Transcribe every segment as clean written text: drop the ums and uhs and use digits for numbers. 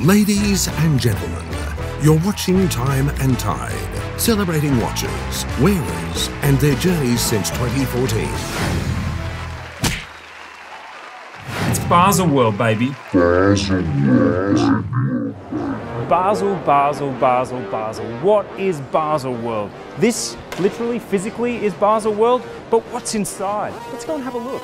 Ladies and gentlemen, you're watching Time and Tide, celebrating watches, wearers, and their journeys since 2014. It's Baselworld, baby. Basel, Basel, Basel, Basel. What is Baselworld? This, literally, physically, is Baselworld, but what's inside? Let's go and have a look.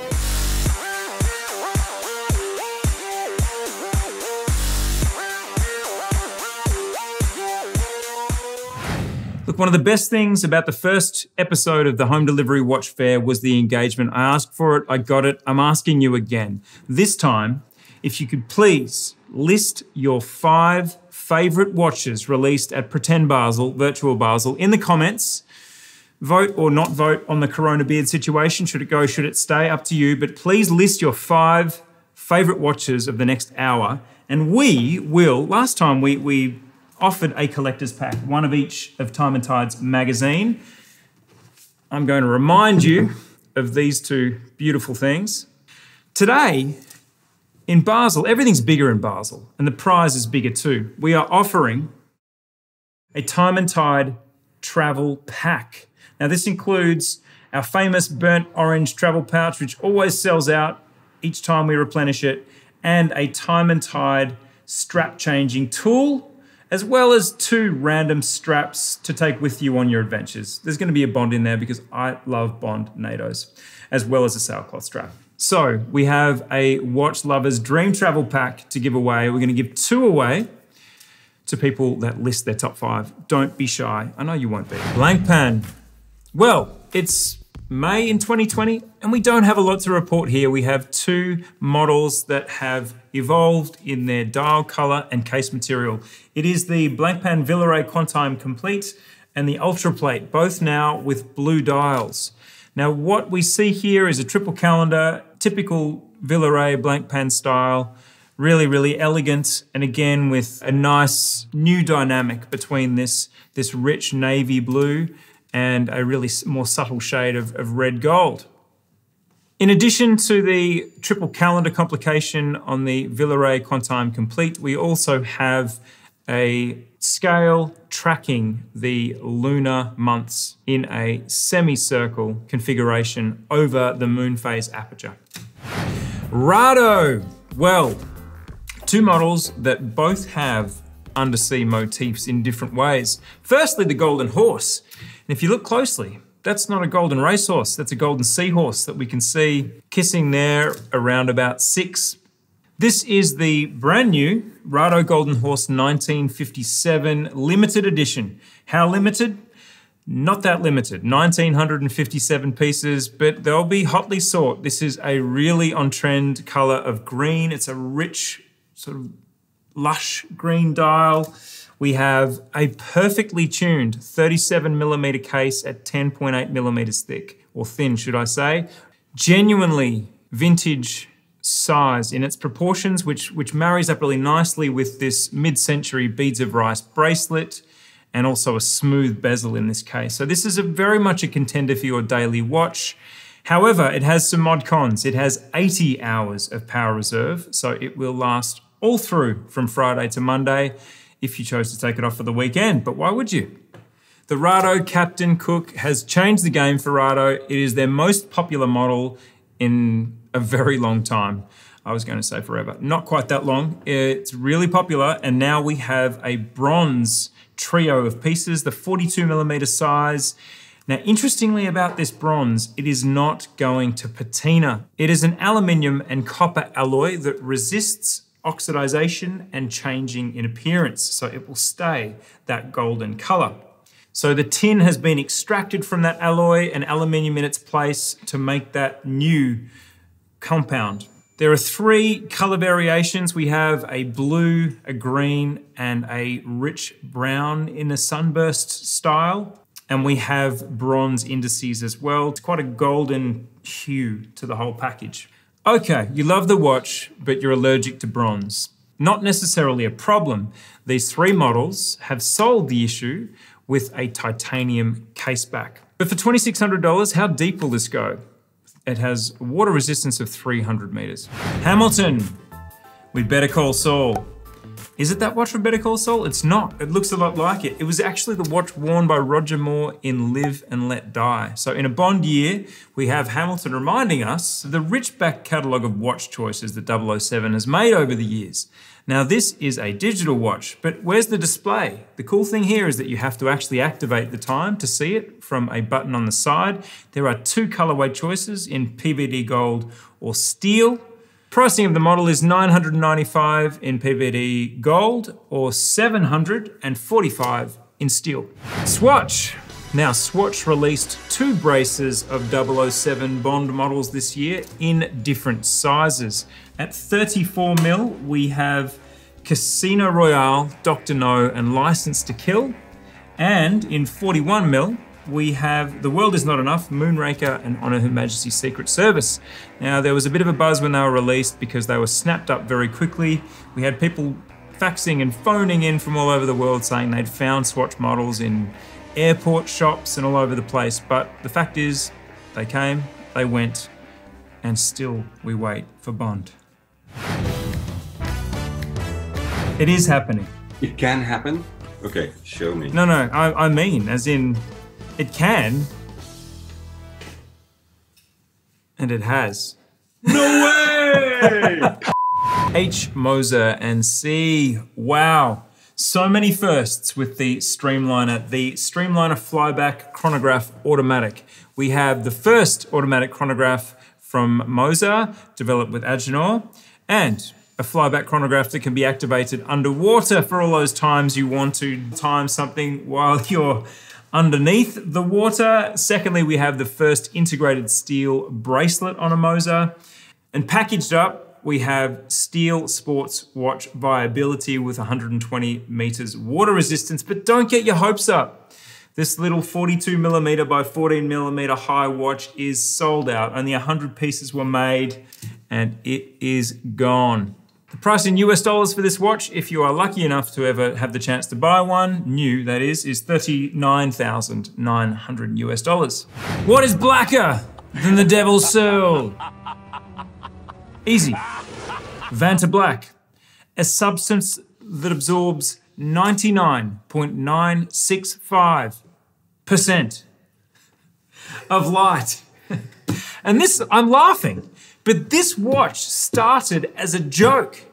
Look, one of the best things about the first episode of the Home Delivery Watch Fair was the engagement. I asked for it, I got it, I'm asking you again. This time, if you could please list your 5 favourite watches released at Pretend Basel, Virtual Basel, in the comments. Vote or not vote on the Corona Beard situation. Should it go, should it stay? Up to you. But please list your 5 favourite watches of the next hour. And we will, last time we offered a collector's pack, one of each of Time and Tide's magazine. I'm going to remind you of these two beautiful things. Today, in Basel, everything's bigger in Basel, and the prize is bigger too. We are offering a Time and Tide travel pack. Now, this includes our famous burnt orange travel pouch, which always sells out each time we replenish it, and a Time and Tide strap-changing tool, as well as 2 random straps to take with you on your adventures. There's going to be a Bond in there because I love Bond NATOs, as well as a sailcloth strap. So we have a Watch Lover's Dream Travel Pack to give away. We're going to give 2 away to people that list their top 5. Don't be shy. I know you won't be. Blancpain. Well, it's May in 2020, and we don't have a lot to report here. We have 2 models that have evolved in their dial color and case material. It is the Blancpain Villeret Quantième Complete and the Ultra Plate, both now with blue dials. Now, what we see here is a triple calendar, typical Villeret Blancpain style, really, really elegant, and again with a nice new dynamic between this rich navy blue and a really more subtle shade of red gold. In addition to the triple calendar complication on the Villeret Quantième Complete, we also have a scale tracking the lunar months in a semicircle configuration over the moon phase aperture. Rado, well, 2 models that both have undersea motifs in different ways. Firstly, the Golden Horse. And if you look closely, that's not a golden racehorse, that's a golden seahorse that we can see kissing there around about 6. This is the brand new Rado Golden Horse 1957 limited edition. How limited? Not that limited, 1,957 pieces, but they'll be hotly sought. This is a really on-trend color of green. It's a rich, sort of lush green dial. We have a perfectly tuned 37mm case at 10.8mm thick, or thin, should I say. Genuinely vintage size in its proportions, which marries up really nicely with this mid-century beads of rice bracelet and also a smooth bezel in this case. So this is very much a contender for your daily watch. However, it has some mod cons. It has 80 hours of power reserve, so it will last all through from Friday to Monday, if you chose to take it off for the weekend, but why would you? The Rado Captain Cook has changed the game for Rado. It is their most popular model in a very long time. I was going to say forever, not quite that long. It's really popular, and now we have a bronze trio of pieces, the 42mm size. Now, interestingly about this bronze, it is not going to patina. It is an aluminium and copper alloy that resists oxidization and changing in appearance, so it will stay that golden color. So the tin has been extracted from that alloy and aluminium in its place to make that new compound. There are 3 color variations. We have a blue, a green, and a rich brown in a sunburst style. And we have bronze indices as well. It's quite a golden hue to the whole package. Okay, you love the watch, but you're allergic to bronze. Not necessarily a problem. These 3 models have solved the issue with a titanium case back. But for $2,600, how deep will this go? It has water resistance of 300 meters. Hamilton, with Better Call Saul. Is it that watch from Better Call Saul? It's not. It looks a lot like it. It was actually the watch worn by Roger Moore in Live and Let Die. So in a Bond year, we have Hamilton reminding us of the rich back catalogue of watch choices that 007 has made over the years. Now this is a digital watch, but where's the display? The cool thing here is that you have to actually activate the time to see it from a button on the side. There are two colorway choices in PVD gold or steel. Pricing of the model is $995 in PVD gold or $745 in steel. Swatch. Now Swatch released two braces of 007 Bond models this year in different sizes. At 34mm, we have Casino Royale, Dr. No, and License to Kill. And in 41mm, we have The World Is Not Enough, Moonraker, and On Her Majesty's Secret Service. Now, there was a bit of a buzz when they were released because they were snapped up very quickly. We had people faxing and phoning in from all over the world saying they'd found Swatch models in airport shops and all over the place. But the fact is, they came, they went, and still we wait for Bond. It is happening. It can happen? Okay, show me. No, no, I mean, as in, it can, and it has. No way! H. Moser and Cie. Wow. So many firsts with the Streamliner. The Streamliner Flyback Chronograph Automatic. We have the first automatic chronograph from Moser, developed with Agenoor, and a flyback chronograph that can be activated underwater for all those times you want to time something while you're underneath the water. Secondly, we have the first integrated steel bracelet on a Moser. And packaged up, we have steel sports watch viability with 120 meters water resistance, but don't get your hopes up. This little 42mm by 14mm high watch is sold out. Only 100 pieces were made and it is gone. The price in US dollars for this watch, if you are lucky enough to ever have the chance to buy one, new that is $39,900 US. What is blacker than the devil's soul? Easy. Vantablack, a substance that absorbs 99.965% of light. And this, I'm laughing. But this watch started as a joke.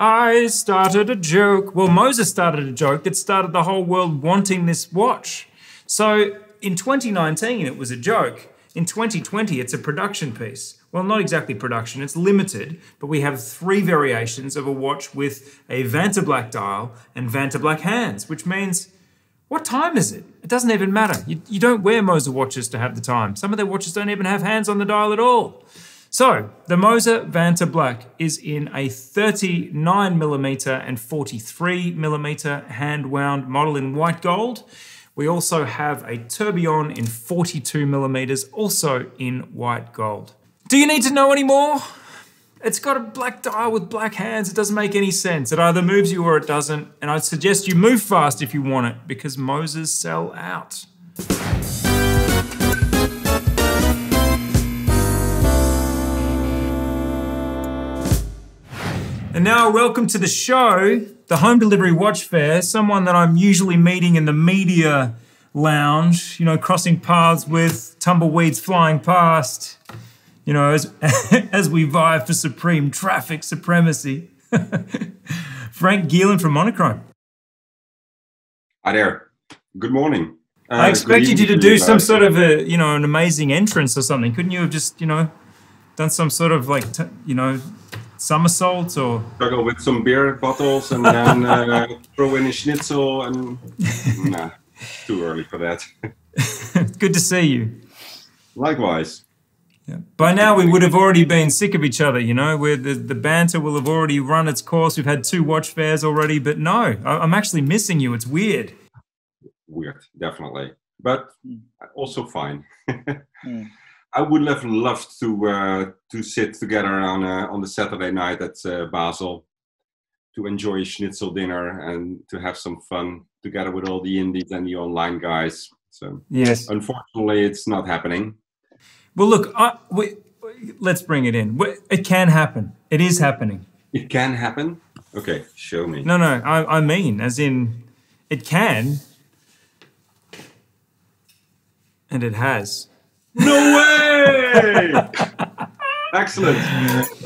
I started a joke. Well, Moser started a joke that started the whole world wanting this watch. So in 2019, it was a joke. In 2020, it's a production piece. Well, not exactly production, it's limited, but we have three variations of a watch with a Vantablack dial and Vantablack hands, which means, what time is it? It doesn't even matter. You don't wear Moser watches to have the time. Some of their watches don't even have hands on the dial at all. So the Moser Vantablack is in a 39mm and 43mm hand-wound model in white gold. We also have a tourbillon in 42mm, also in white gold. Do you need to know any more? It's got a black dial with black hands. It doesn't make any sense. It either moves you or it doesn't. And I'd suggest you move fast if you want it because Mosers sell out. And now welcome to the show, the Home Delivery Watch Fair, someone that I'm usually meeting in the media lounge, you know, crossing paths with, tumbleweeds flying past, you know, as we vie for supreme traffic supremacy. Frank Geelen from Monochrome. Hi there. Good morning. I expected you to do some sort of a, you know, an amazing entrance or something. Couldn't you have just, you know, done some sort of like, you know, somersaults or struggle with some beer bottles and then throw in a schnitzel and nah, too early for that. Good to see you. Likewise. Yeah. By now we would have already been sick of each other, you know, where the banter will have already run its course. We've had two watch fairs already, but no, I'm actually missing you. It's weird. Weird, definitely, but also fine. Mm. I would have loved to sit together on the Saturday night at Basel to enjoy a schnitzel dinner and to have some fun together with all the indies and the online guys. So yes, unfortunately, it's not happening. Well, look, let's bring it in. It can happen. It is happening. It can happen. Okay, show me. No, no, I mean, as in, it can. And it has. No way! Excellent.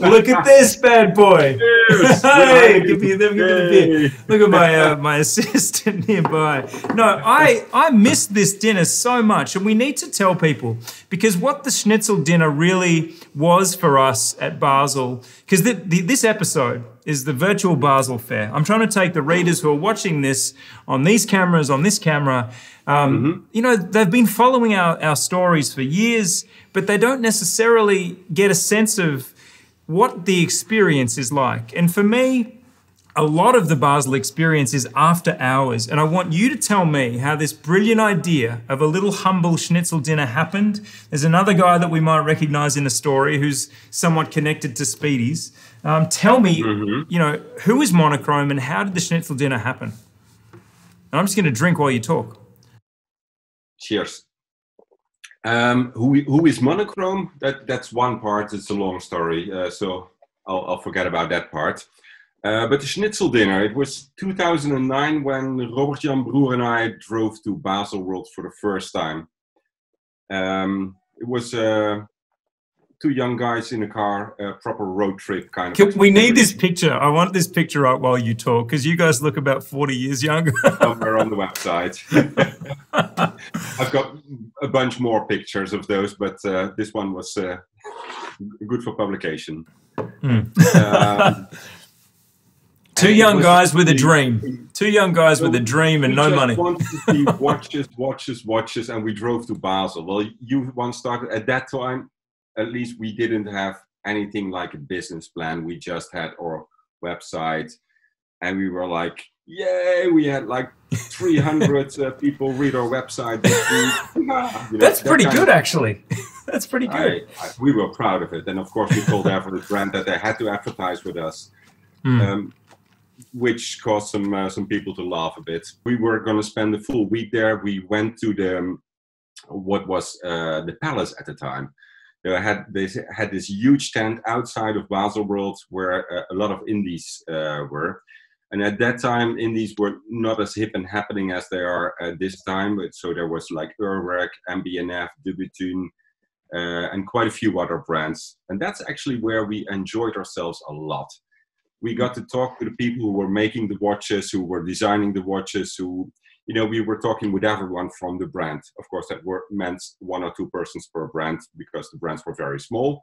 Look at this bad boy. Cheers. Hey, give me the beer. Look at my my assistant nearby. No, I miss this dinner so much, and we need to tell people, because what the schnitzel dinner really was for us at Basel, because this episode is the virtual Basel Fair. I'm trying to take the readers who are watching this on these cameras, on this camera, you know, they've been following our stories for years, but they don't necessarily get a sense of what the experience is like. And for me, a lot of the Basel experience is after hours. And I want you to tell me how this brilliant idea of a little humble schnitzel dinner happened. There's another guy that we might recognize in the story who's somewhat connected to Speedy's. Tell me, you know, who is Monochrome and how did the schnitzel dinner happen? And I'm just going to drink while you talk. Cheers. Who is Monochrome? That's one part. It's a long story, so I'll forget about that part. But the schnitzel dinner, it was 2009 when Robert-Jan Broer and I drove to Baselworld for the first time. It was two young guys in a car, a proper road trip kind of. We need this picture. I want this picture up while you talk, because you guys look about 40 years younger. Somewhere on the website. I've got a bunch more pictures of those, but this one was good for publication. Two young guys with a dream. Two young guys with a dream and no money. Watches, and we drove to Basel. Well, you once started at that time. At least we didn't have anything like a business plan. We just had our website, and we were like, yay, we had like 300 people read our website this week. You know, that's pretty good, actually. That's pretty good. We were proud of it. And of course, we told every brand that they had to advertise with us, which caused some people to laugh a bit. We were going to spend the full week there. We went to what was the palace at the time. They had this huge tent outside of Baselworld where a lot of indies were. And at that time, indies were not as hip and happening as they are this time. So there was like Urwerk, MBNF, Debutune, and quite a few other brands. And that's actually where we enjoyed ourselves a lot. We got to talk to the people who were making the watches, who were designing the watches, who, you know, we were talking with everyone from the brand. Of course, that meant one or two persons per brand because the brands were very small.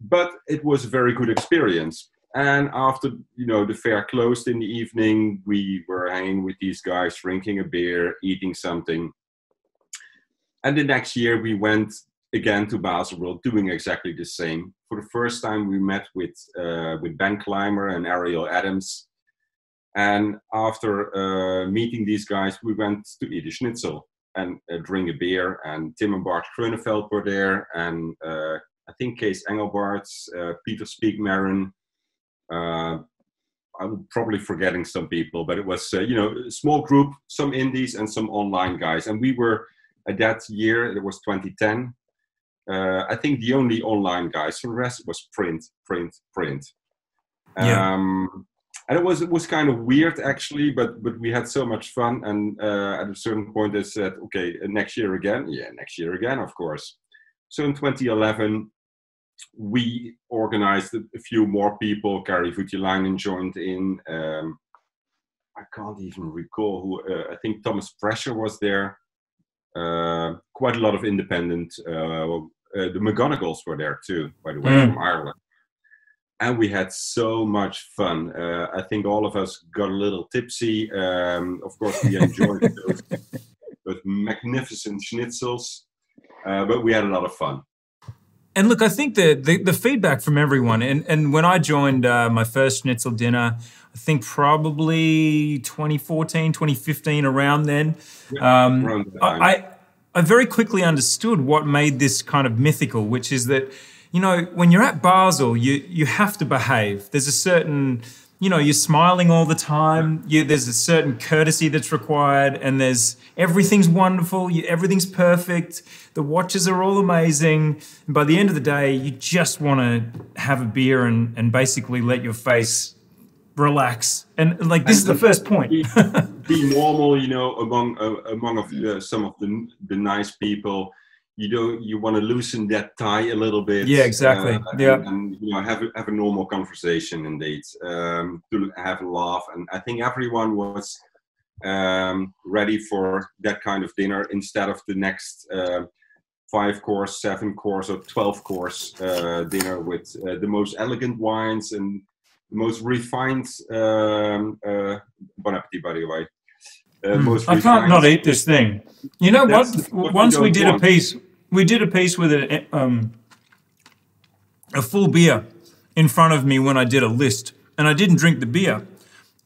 But it was a very good experience. And after, you know, the fair closed in the evening, we were hanging with these guys, drinking a beer, eating something. And the next year we went again to Baselworld, doing exactly the same. For the first time we met with Ben Clymer and Ariel Adams. And after meeting these guys, we went to eat a schnitzel and drink a beer. And Tim and Bart Groeneveld were there. And I think Kees Engelbarts, Peter Spiekmarin, I'm probably forgetting some people, but it was, you know, a small group, some indies and some online guys. And we were, at that year, it was 2010, I think the only online guys. So the rest was print. And it was kind of weird, actually, but we had so much fun. And at a certain point, they said, okay, next year again. Yeah, next year again, of course. So in 2011, we organized a few more people. Kari Voutilainen joined in. I can't even recall who. I think Thomas Pressure was there. Quite a lot of independent. The McGonagalls were there too, by the way, from Ireland. And we had so much fun. I think all of us got a little tipsy. Of course, we enjoyed those magnificent schnitzels, but we had a lot of fun. And look, I think the feedback from everyone, and when I joined my first schnitzel dinner, I think probably 2014, 2015, around then, I very quickly understood what made this kind of mythical, which is that, you know, when you're at Basel, you have to behave. There's a certain, you know, you're smiling all the time. There's a certain courtesy that's required, and there's everything's wonderful. Everything's perfect. The watches are all amazing. And by the end of the day, you just want to have a beer and basically let your face relax. And like this is the first point. Be normal, you know, among some of the nice people. You want to loosen that tie a little bit. Yeah, exactly. And you know, have a normal conversation indeed. To have a laugh, and I think everyone was ready for that kind of dinner instead of the next 5-course, 7-course, or 12-course dinner with the most elegant wines and the most refined. Bon appetit, by the way. I can't not eat this thing. You know what? Once we did a piece with a full beer in front of me when I did a list, and I didn't drink the beer.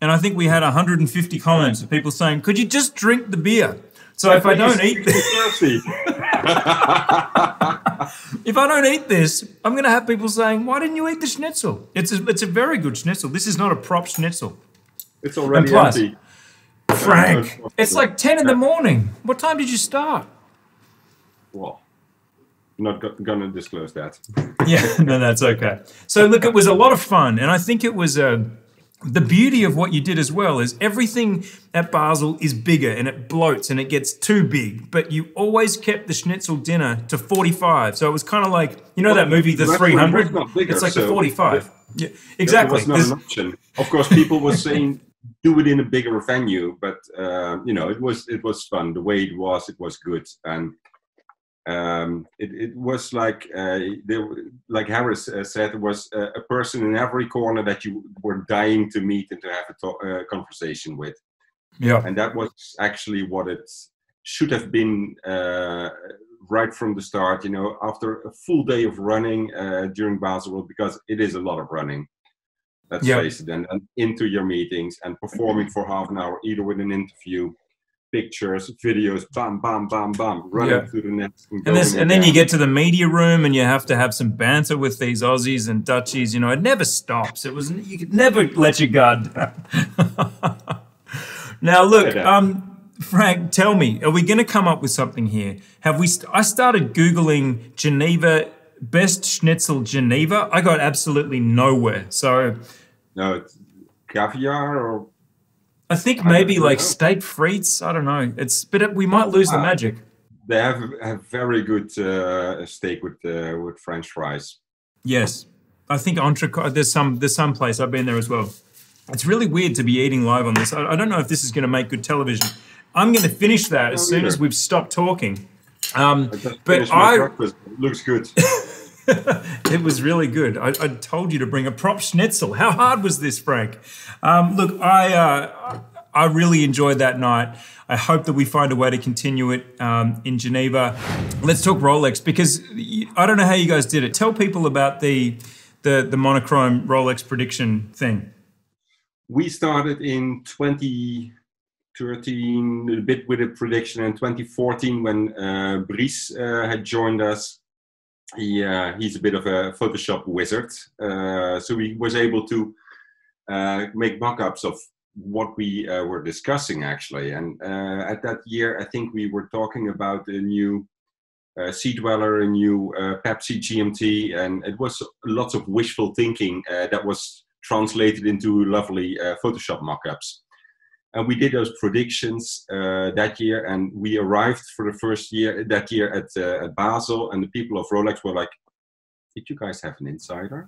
And I think we had 150 comments of people saying, "Could you just drink the beer?" So if I don't eat this, if I don't eat this, I'm going to have people saying, "Why didn't you eat the schnitzel?" It's a very good schnitzel. This is not a prop schnitzel. It's already empty. Frank, it's like 10 in the morning. What time did you start? Well, I'm not gonna disclose that. Yeah, no, that's okay. So look, it was a lot of fun, and I think it was the beauty of what you did as well is everything at Basel is bigger and it bloats and it gets too big, but you always kept the schnitzel dinner to 45. So it was kind of like, you know, that movie, The 300? It's like the 45. Yeah, exactly. That was not an option. Of course, people were saying, do it in a bigger venue, but you know, it was fun the way it was good, and it was like like Harris said, it was a person in every corner that you were dying to meet and to have a conversation with. Yeah, and that was actually what it should have been right from the start. You know, after a full day of running during Baselworld, because it is a lot of running. Let's face it, and into your meetings and performing for half an hour, either with an interview, pictures, videos, bam, bam, bam, bam, running through the next. And then you get to the media room and you have to have some banter with these Aussies and Dutchies. You know, it never stops. It was, you could never let your guard down. Now, look, Frank, tell me, are we going to come up with something here? Have we? I started Googling Geneva. Best schnitzel Geneva. I got absolutely nowhere. So, no, it's caviar, or I think maybe like steak frites. I don't know. It's but we might lose the magic. They have a very good steak with French fries. Yes, I think entrecôte. There's some place I've been there as well. It's really weird to be eating live on this. I don't know if this is going to make good television. I'm going to finish that as soon as we've stopped talking. But breakfast looks good. It was really good. I told you to bring a prop schnitzel. How hard was this, Frank? Look, I really enjoyed that night. I hope that we find a way to continue it in Geneva. Let's talk Rolex, because I don't know how you guys did it. Tell people about the monochrome Rolex prediction thing. We started in 2013, a bit with a prediction, in 2014 when Brice had joined us. He's a bit of a Photoshop wizard, so he was able to make mock-ups of what we were discussing actually. And at that year, I think we were talking about a new Sea Dweller, a new Pepsi GMT, and it was lots of wishful thinking that was translated into lovely Photoshop mock-ups. And we did those predictions that year, and we arrived for the first year that year at Basel, and the people of Rolex were like, "Did you guys have an insider?"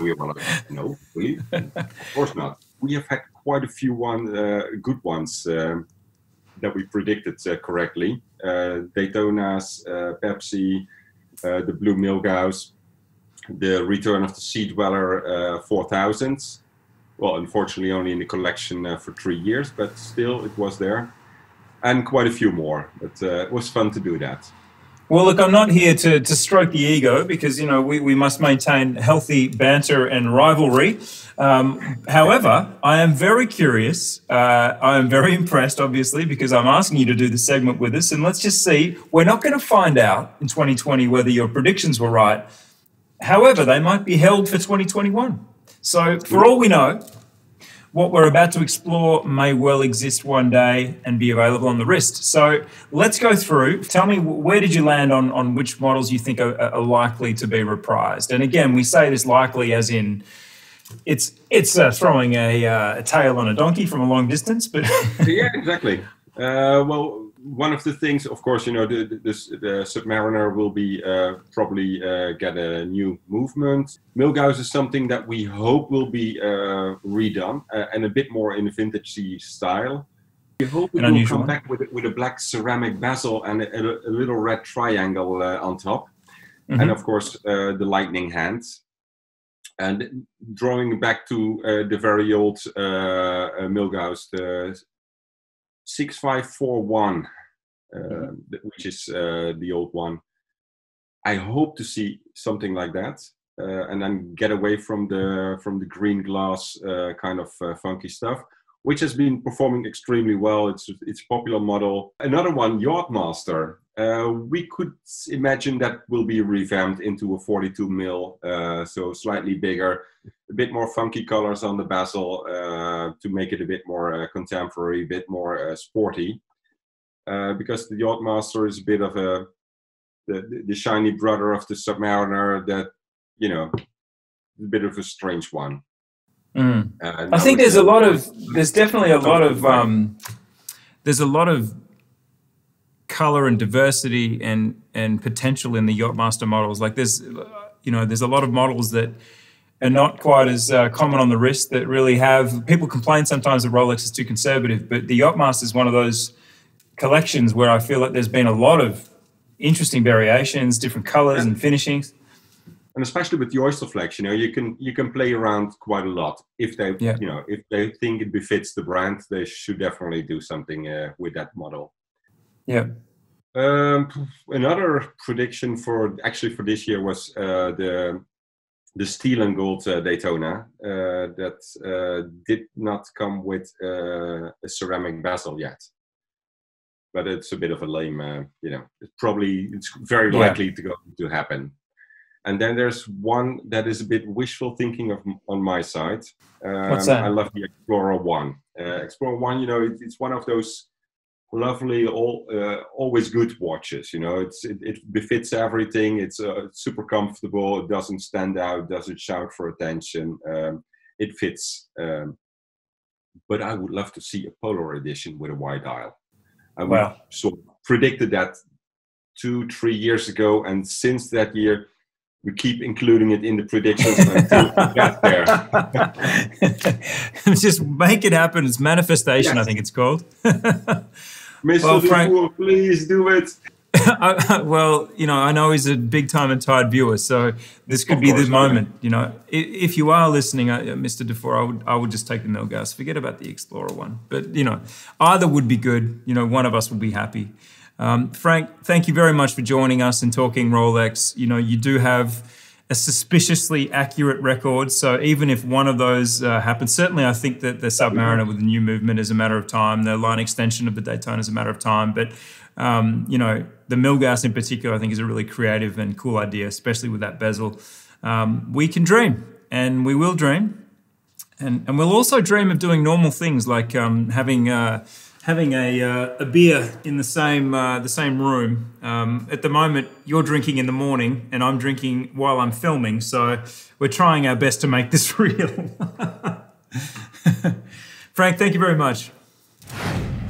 We were like, "No, really? Of course not." We have had quite a few good ones that we predicted correctly: Daytonas, Pepsi, the Blue Milgauss, the return of the Sea Dweller 4000. Well, unfortunately, only in the collection for 3 years, but still it was there, and quite a few more. But it was fun to do that. Well, look, I'm not here to stroke the ego, because, you know, we must maintain healthy banter and rivalry. However, I am very curious. I am very impressed, obviously, because I'm asking you to do the segment with us, and let's just see. We're not going to find out in 2020 whether your predictions were right. However, they might be held for 2021. So, for all we know, what we're about to explore may well exist one day and be available on the wrist. So, let's go through. Tell me, where did you land on which models you think are likely to be reprised? And again, we say this likely as in It's throwing a tail on a donkey from a long distance, but yeah, exactly. Well, one of the things, of course, you know, the Submariner will be probably get a new movement. Milgauss is something that we hope will be redone and a bit more in a vintagey style. We hope it will come back with a black ceramic bezel and a little red triangle on top, mm-hmm. and of course the lightning hand. And drawing back to the very old Milgauss, the 6541, which is the old one. I hope to see something like that, and then get away from the green glass kind of funky stuff, which has been performing extremely well. It's a popular model. Another one, Yacht-Master. We could imagine that will be revamped into a 42 mil, so slightly bigger, a bit more funky colors on the bezel to make it a bit more contemporary, a bit more sporty. Because the Yacht-Master is a bit of the shiny brother of the Submariner that, you know, a bit of a strange one. Mm. I think there's a lot of, there's definitely a lot of, there's a lot of color and diversity and potential in the Yacht-Master models. Like there's, you know, there's a lot of models that are not quite as common on the wrist that really have, people complain sometimes the Rolex is too conservative, but the Yacht-Master is one of those collections where I feel like there's been a lot of interesting variations, different colors and finishings. And especially with the oyster flags, you know, you can play around quite a lot. If they, yeah. you know, if they think it befits the brand, they should definitely do something with that model. Yeah. Another prediction for this year was the steel and gold Daytona that did not come with a ceramic bezel yet. But it's a bit of a lame, you know. It's very likely to happen. And then there's one that is a bit wishful thinking on my side. What's that? I love the Explorer 1. Explorer 1, you know, it's one of those lovely, always good watches. You know, it befits everything. It's super comfortable. It doesn't stand out. Doesn't shout for attention. It fits. But I would love to see a Polar edition with a wide dial. Wow. Sort of predicted that 2-3 years ago, and since that year, we keep including it in the predictions until we get there. Just make it happen. It's manifestation, yes. I think it's called. Mr. Defour, please do it. Well, you know, I know he's a big Time and Tide viewer, so this could be the moment. You know, if you are listening, Mr. Defour, I would just take the Milgauss. Forget about the Explorer one. But, you know, either would be good. You know, one of us would be happy. Frank, thank you very much for joining us and talking Rolex. You know, you do have a suspiciously accurate record. So even if one of those happens, certainly I think that the Submariner with the new movement is a matter of time. The line extension of the Daytona is a matter of time. But, you know, the Milgauss in particular, I think is a really creative and cool idea, especially with that bezel. We can dream and we will dream. And we'll also dream of doing normal things like having a beer in the same room. At the moment, you're drinking in the morning and I'm drinking while I'm filming. So we're trying our best to make this real. Frank, thank you very much.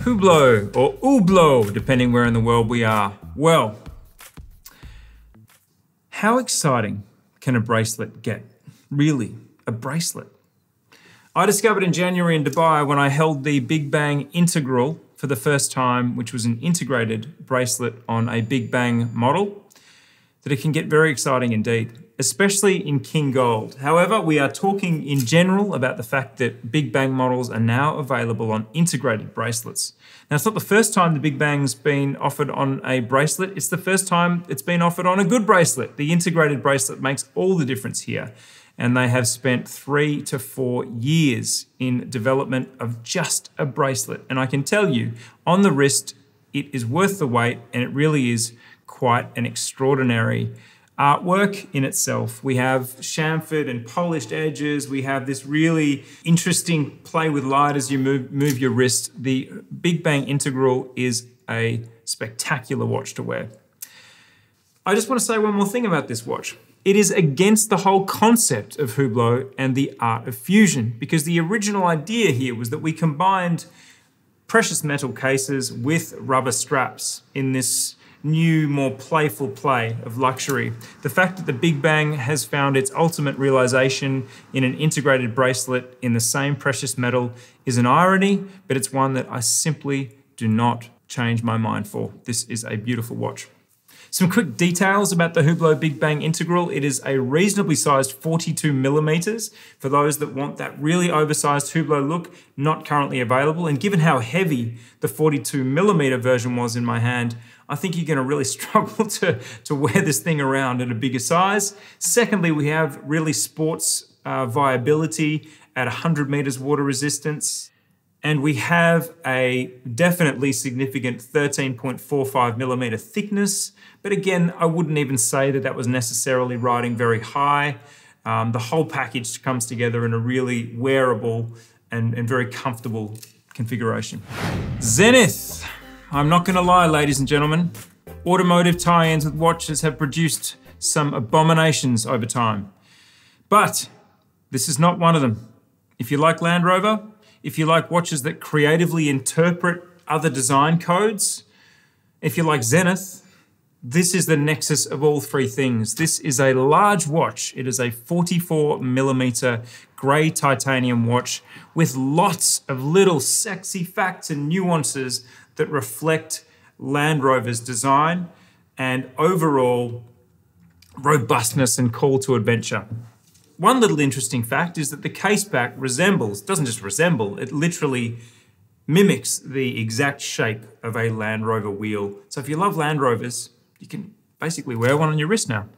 Hublot or Hublot, depending where in the world we are. Well, how exciting can a bracelet get? Really, a bracelet. I discovered in January in Dubai when I held the Big Bang Integral for the first time, which was an integrated bracelet on a Big Bang model, that it can get very exciting indeed, especially in King Gold. However, we are talking in general about the fact that Big Bang models are now available on integrated bracelets. Now, it's not the first time the Big Bang's been offered on a bracelet. It's the first time it's been offered on a good bracelet. The integrated bracelet makes all the difference here. And they have spent 3 to 4 years in development of just a bracelet. And I can tell you, on the wrist, it is worth the wait, and it really is quite an extraordinary artwork in itself. We have chamfered and polished edges. We have this really interesting play with light as you move your wrist. The Big Bang Integral is a spectacular watch to wear. I just want to say one more thing about this watch. It is against the whole concept of Hublot and the art of fusion, because the original idea here was that we combined precious metal cases with rubber straps in this new, more playful play of luxury. The fact that the Big Bang has found its ultimate realization in an integrated bracelet in the same precious metal is an irony, but it's one that I simply do not change my mind for. This is a beautiful watch. Some quick details about the Hublot Big Bang Integral. It is a reasonably sized 42mm for those that want that really oversized Hublot look, not currently available. And given how heavy the 42mm version was in my hand, I think you're gonna really struggle to wear this thing around at a bigger size. Secondly, we have really sports viability at 100 meters water resistance. And we have a definitely significant 13.45mm thickness. But again, I wouldn't even say that that was necessarily riding very high. The whole package comes together in a really wearable and very comfortable configuration. Zenith. I'm not gonna lie, ladies and gentlemen. Automotive tie-ins with watches have produced some abominations over time. But this is not one of them. If you like Land Rover, if you like watches that creatively interpret other design codes, if you like Zenith, this is the nexus of all three things. This is a large watch. It is a 44mm gray titanium watch with lots of little sexy facts and nuances that reflect Land Rover's design and overall robustness and call to adventure. One little interesting fact is that the case back resembles, doesn't just resemble, it literally mimics the exact shape of a Land Rover wheel. So if you love Land Rovers, you can basically wear one on your wrist now.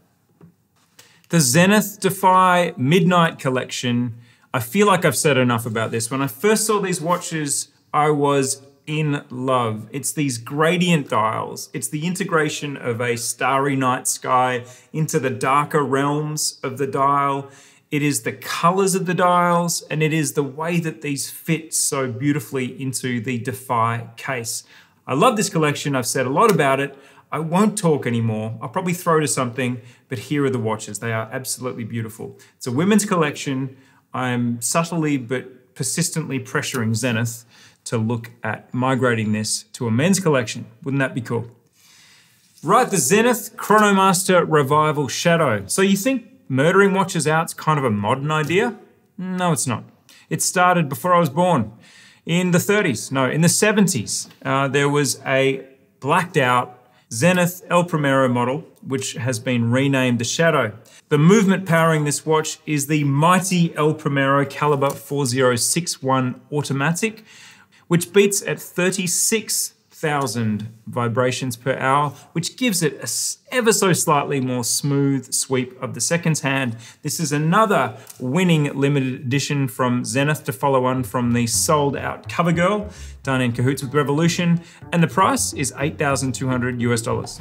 The Zenith Defy Midnight Collection. I feel like I've said enough about this. When I first saw these watches, I was in love. It's these gradient dials. It's the integration of a starry night sky into the darker realms of the dial. It is the colors of the dials, and it is the way that these fit so beautifully into the Defy case. I love this collection. I've said a lot about it. I won't talk anymore. I'll probably throw to something, but here are the watches. They are absolutely beautiful. It's a women's collection. I'm subtly but persistently pressuring Zenith to look at migrating this to a men's collection. Wouldn't that be cool? Right, the Zenith Chronomaster Revival Shadow. So you think murdering watches out's kind of a modern idea? No, it's not. It started before I was born. In the 30s, no, in the 70s, there was a blacked out Zenith El Primero model, which has been renamed the Shadow. The movement powering this watch is the mighty El Primero caliber 4061 automatic, which beats at 36,000 vibrations per hour, which gives it a ever so slightly more smooth sweep of the seconds hand. This is another winning limited edition from Zenith to follow on from the sold out CoverGirl, done in cahoots with Revolution, and the price is $8,200 US.